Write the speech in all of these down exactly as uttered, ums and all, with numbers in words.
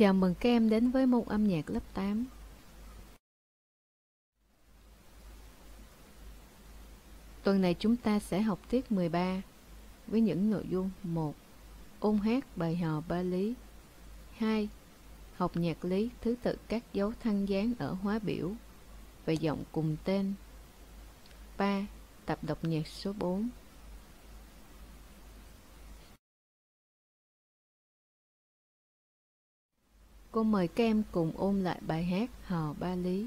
Chào mừng các em đến với môn âm nhạc lớp tám. Tuần này chúng ta sẽ học tiết mười ba với những nội dung: một. Ôn hát bài hò ba lý. Hai. Học nhạc lý thứ tự các dấu thăng giáng ở hóa biểu và giọng cùng tên. Ba. Tập đọc nhạc số bốn. Cô mời các em cùng ôn lại bài hát Hò Ba Lý.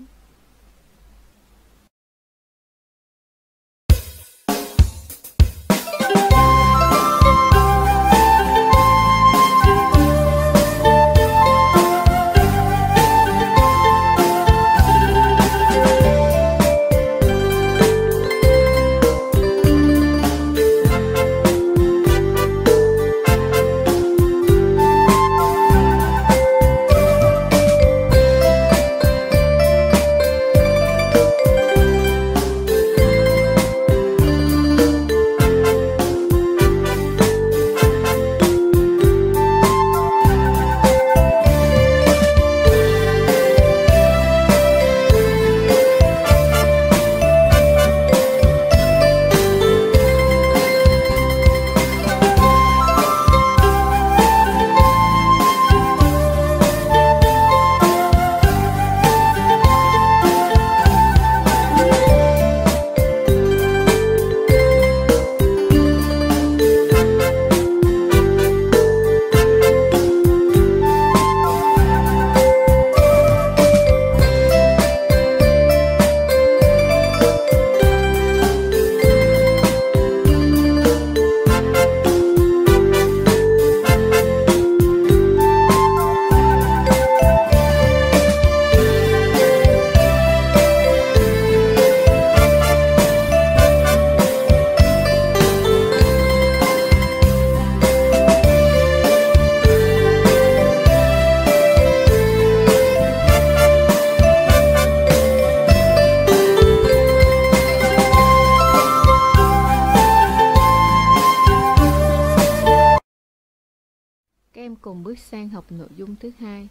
Cùng bước sang học nội dung thứ hai,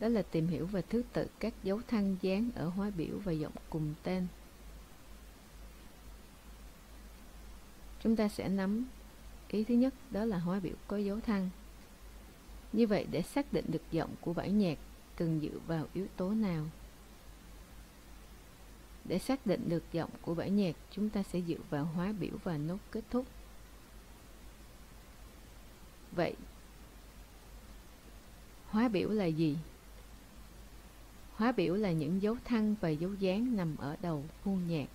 đó là tìm hiểu về thứ tự các dấu thăng giáng ở hóa biểu và giọng cùng tên. Chúng ta sẽ nắm ý thứ nhất, đó là hóa biểu có dấu thăng. Như vậy, để xác định được giọng của bản nhạc cần dựa vào yếu tố nào? Để xác định được giọng của bản nhạc, chúng ta sẽ dựa vào hóa biểu và nốt kết thúc. Vậy hóa biểu là gì? Hóa biểu là những dấu thăng và dấu giáng nằm ở đầu khuôn nhạc.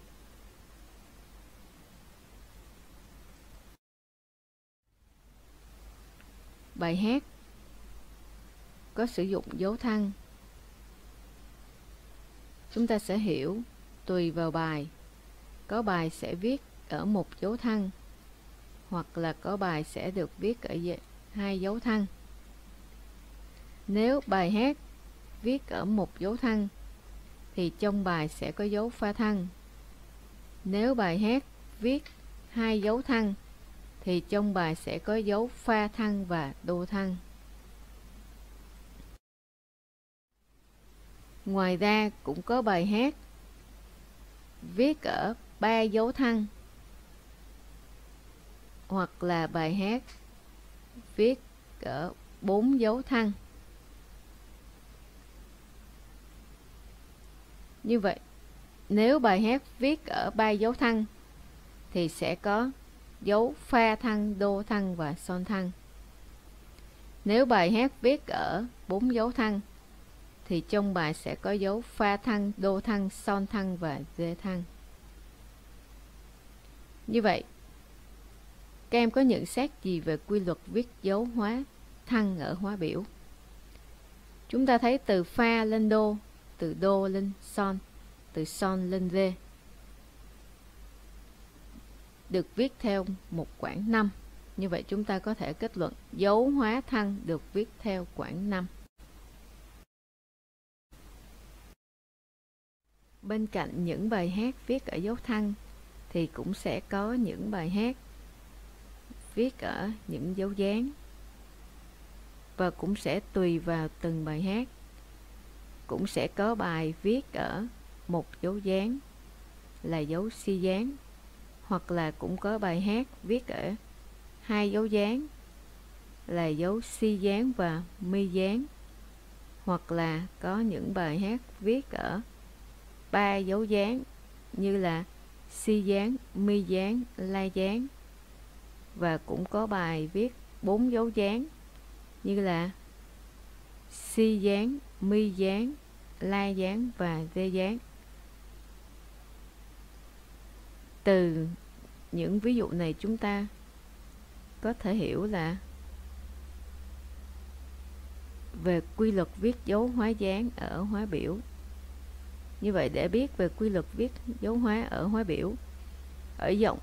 Bài hát có sử dụng dấu thăng. Chúng ta sẽ hiểu tùy vào bài. Có bài sẽ viết ở một dấu thăng, hoặc là có bài sẽ được viết ở hai dấu thăng. Nếu bài hát viết ở một dấu thăng thì trong bài sẽ có dấu pha thăng. Nếu bài hát viết hai dấu thăng thì trong bài sẽ có dấu pha thăng và đô thăng. Ngoài ra cũng có bài hát viết ở ba dấu thăng, hoặc là bài hát viết ở bốn dấu thăng. Như vậy, nếu bài hát viết ở ba dấu thăng thì sẽ có dấu pha thăng, đô thăng và son thăng. Nếu bài hát viết ở bốn dấu thăng thì trong bài sẽ có dấu pha thăng, đô thăng, son thăng và dê thăng. Như vậy, các em có nhận xét gì về quy luật viết dấu hóa thăng ở hóa biểu? Chúng ta thấy từ pha lên đô, từ đô lên son, từ son lên rê, được viết theo một quãng năm. Như vậy chúng ta có thể kết luận dấu hóa thăng được viết theo quãng năm. Bên cạnh những bài hát viết ở dấu thăng thì cũng sẽ có những bài hát viết ở những dấu giáng. và cũng sẽ tùy vào từng bài hát. Cũng sẽ có bài viết ở một dấu giáng là dấu si giáng, hoặc là cũng có bài hát viết ở hai dấu giáng là dấu si giáng và mi giáng, hoặc là có những bài hát viết ở ba dấu giáng như là si giáng, mi giáng, la giáng, và cũng có bài viết bốn dấu giáng như là si giáng, mi giáng, la giáng và đê giáng. Từ những ví dụ này chúng ta có thể hiểu là về quy luật viết dấu hóa giáng ở hóa biểu. Như vậy để biết về quy luật viết dấu hóa ở hóa biểu, ở giọng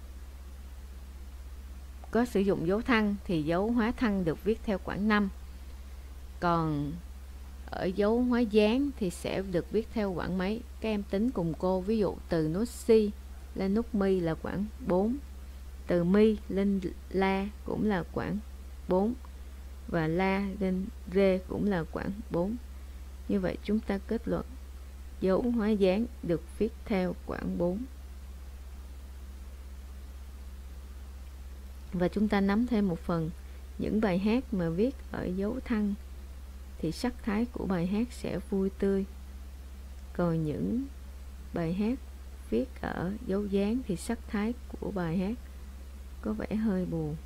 có sử dụng dấu thăng thì dấu hóa thăng được viết theo khoảng năm. Còn ở dấu hóa giáng thì sẽ được viết theo khoảng mấy? Các em tính cùng cô, ví dụ từ nốt si lên nốt mi là khoảng bốn, từ mi lên la cũng là khoảng bốn, và la lên rê cũng là khoảng bốn. Như vậy chúng ta kết luận dấu hóa giáng được viết theo khoảng bốn. Và chúng ta nắm thêm một phần, những bài hát mà viết ở dấu thăng thì sắc thái của bài hát sẽ vui tươi, còn những bài hát viết ở dấu giáng thì sắc thái của bài hát có vẻ hơi buồn.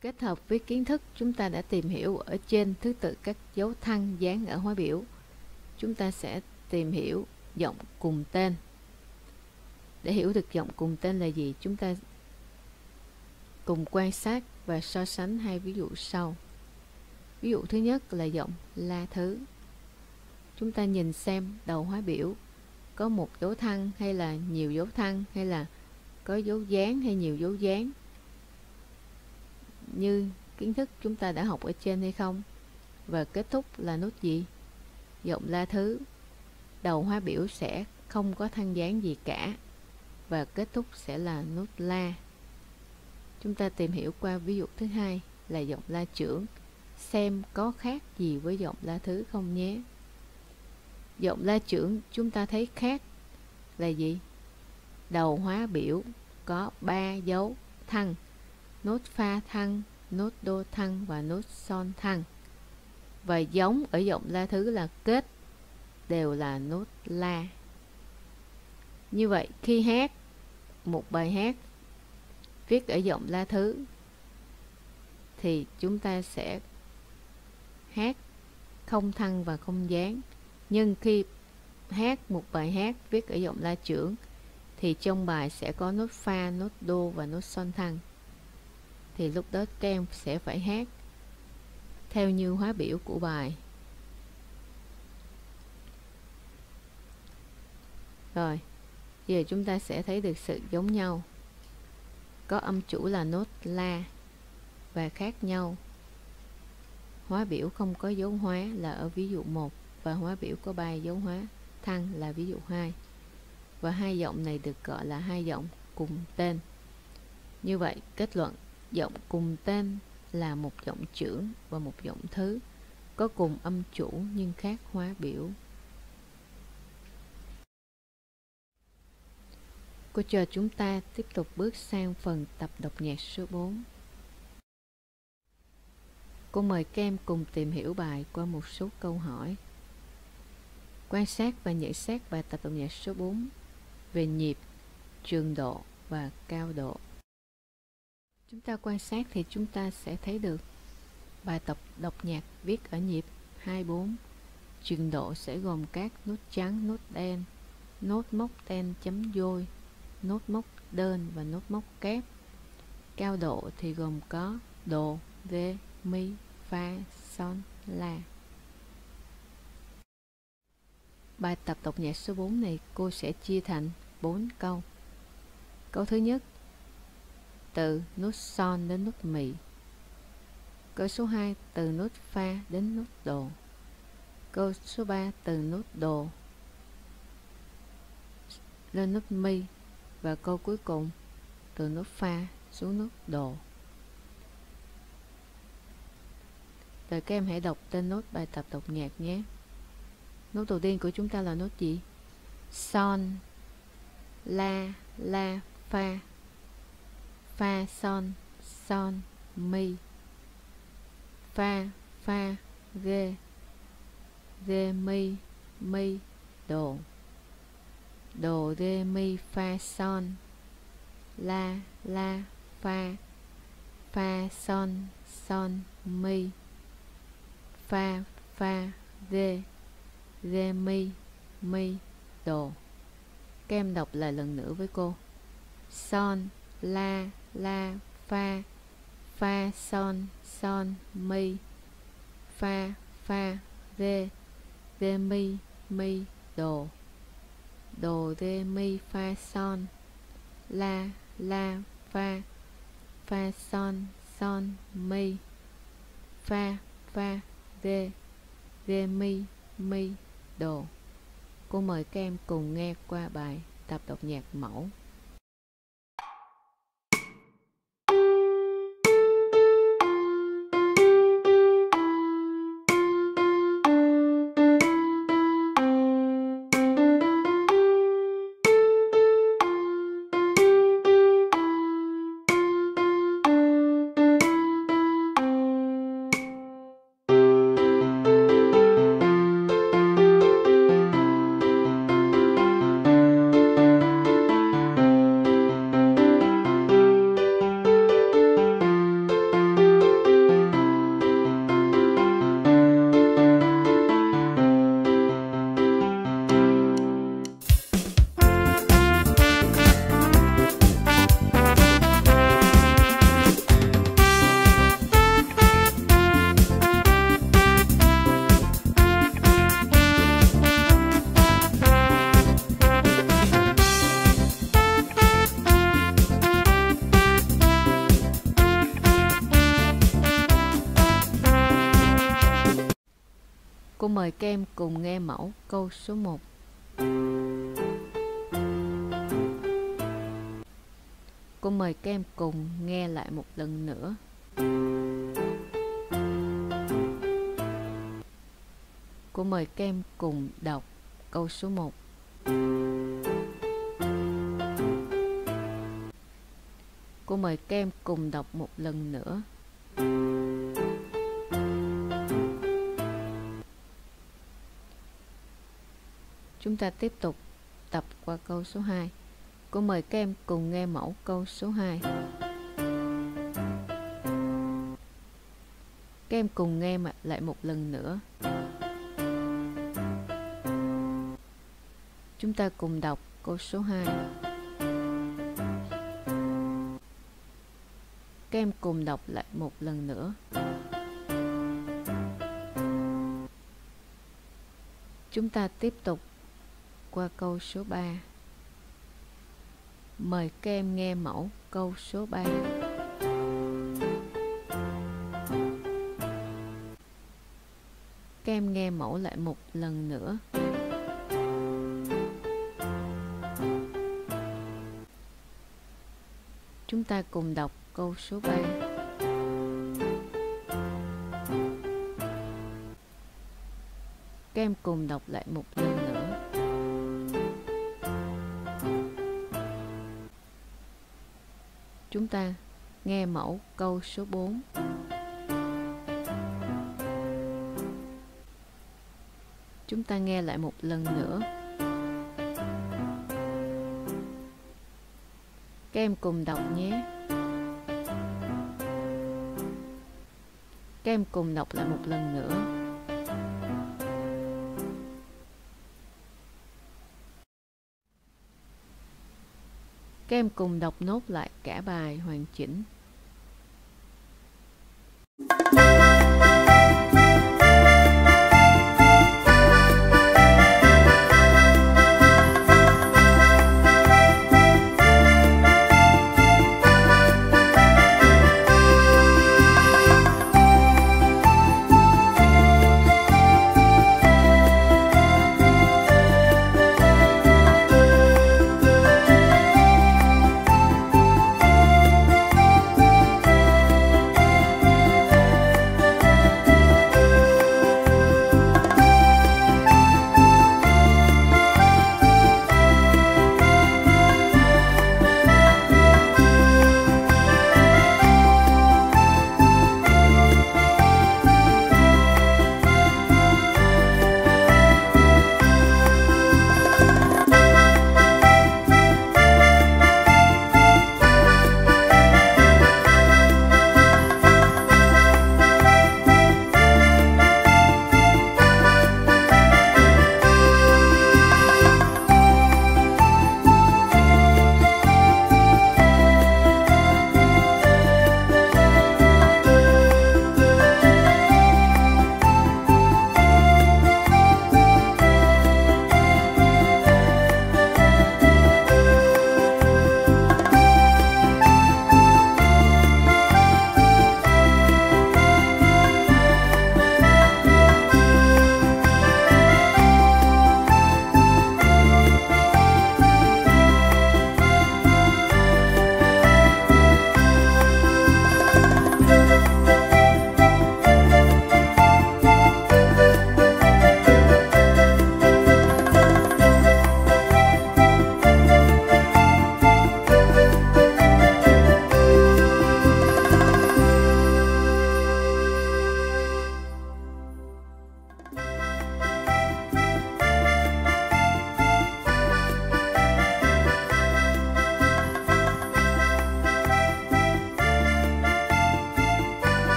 Kết hợp với kiến thức chúng ta đã tìm hiểu ở trên thứ tự các dấu thăng giáng ở hóa biểu, chúng ta sẽ tìm hiểu giọng cùng tên. Để hiểu được giọng cùng tên là gì, chúng ta cùng quan sát và so sánh hai ví dụ sau. Ví dụ thứ nhất là giọng la thứ. Chúng ta nhìn xem đầu hóa biểu có một dấu thăng hay là nhiều dấu thăng, hay là có dấu giáng hay nhiều dấu giáng, như kiến thức chúng ta đã học ở trên hay không. Và kết thúc là nốt gì? Giọng la thứ, đầu hóa biểu sẽ không có thăng giáng gì cả, và kết thúc sẽ là nốt la. Chúng ta tìm hiểu qua ví dụ thứ hai là giọng la trưởng, xem có khác gì với giọng la thứ không nhé. Giọng la trưởng chúng ta thấy khác là gì? Đầu hóa biểu có ba dấu thăng: nốt pha thăng, nốt đô thăng và nốt son thăng. Và giống ở giọng la thứ là kết đều là nốt la. Như vậy khi hát một bài hát viết ở giọng la thứ thì chúng ta sẽ hát không thăng và không giáng. Nhưng khi hát một bài hát viết ở giọng la trưởng thì trong bài sẽ có nốt pha, nốt đô và nốt son thăng. Thì lúc đó các em sẽ phải hát theo như hóa biểu của bài. Rồi, giờ chúng ta sẽ thấy được sự giống nhau. Có âm chủ là nốt la và khác nhau. Hóa biểu không có dấu hóa là ở ví dụ một, và hóa biểu có ba dấu hóa thăng là ví dụ hai. Và hai giọng này được gọi là hai giọng cùng tên. Như vậy kết luận giọng cùng tên là một giọng trưởng và một giọng thứ, có cùng âm chủ nhưng khác hóa biểu. Cô chờ chúng ta tiếp tục bước sang phần tập đọc nhạc số bốn. Cô mời các em cùng tìm hiểu bài qua một số câu hỏi. Quan sát và nhận xét bài tập đọc nhạc số bốn về nhịp, trường độ và cao độ. Chúng ta quan sát thì chúng ta sẽ thấy được bài tập đọc nhạc viết ở nhịp hai bốn. Trường độ sẽ gồm các nốt trắng, nốt đen, nốt móc ten chấm dôi, nốt móc đơn và nốt móc kép. Cao độ thì gồm có độ, rê, mi, fa, son, la. Bài tập đọc nhạc số bốn này cô sẽ chia thành bốn câu. Câu thứ nhất, từ nốt son đến nốt mì. Câu số hai, từ nốt pha đến nốt đồ. Câu số ba, từ nốt đồ lên nốt mi. Và câu cuối cùng, từ nốt pha xuống nốt đồ. Rồi các em hãy đọc tên nốt bài tập đọc nhạc nhé. Nốt đầu tiên của chúng ta là nốt gì? Son, la, la, fa, fa, son, son, mi, fa, fa, rê, rê, mi, mi, đồ, đồ, rê, mi, fa, son, la, la, fa, fa, son, son, mi, fa, fa, rê, rê, mi, mi, đồ. Các em đọc lại lần nữa với cô. Son, la, la, fa, fa, son, son, mi, fa, fa, rê, rê, mi, mi, đồ, đồ, rê, mi, fa, son, la, la, fa, fa, son, son, mi, fa, fa, rê, rê, mi, mi, đồ. Cô mời các em cùng nghe qua bài tập đọc nhạc mẫu. Cô mời các em cùng nghe mẫu câu số một. Cô mời các em cùng nghe lại một lần nữa. Cô mời các em cùng đọc câu số một. Cô mời các em cùng đọc một lần nữa. Chúng ta tiếp tục tập qua câu số hai. Cô mời các em cùng nghe mẫu câu số hai. Các em cùng nghe lại một lần nữa. Chúng ta cùng đọc câu số hai. Các em cùng đọc lại một lần nữa. Chúng ta tiếp tục qua câu số ba. Mời các em nghe mẫu câu số ba. Các em nghe mẫu lại một lần nữa. Chúng ta cùng đọc câu số ba. Các em cùng đọc lại một lần nữa. Chúng ta nghe mẫu câu số bốn. Chúng ta nghe lại một lần nữa. Các em cùng đọc nhé. Các em cùng đọc lại một lần nữa. Các em cùng đọc nốt lại cả bài hoàn chỉnh.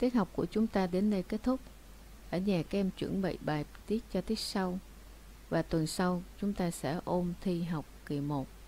Tiết học của chúng ta đến đây kết thúc. Ở nhà các em chuẩn bị bài tiết cho tiết sau, và tuần sau chúng ta sẽ ôn thi học kỳ một.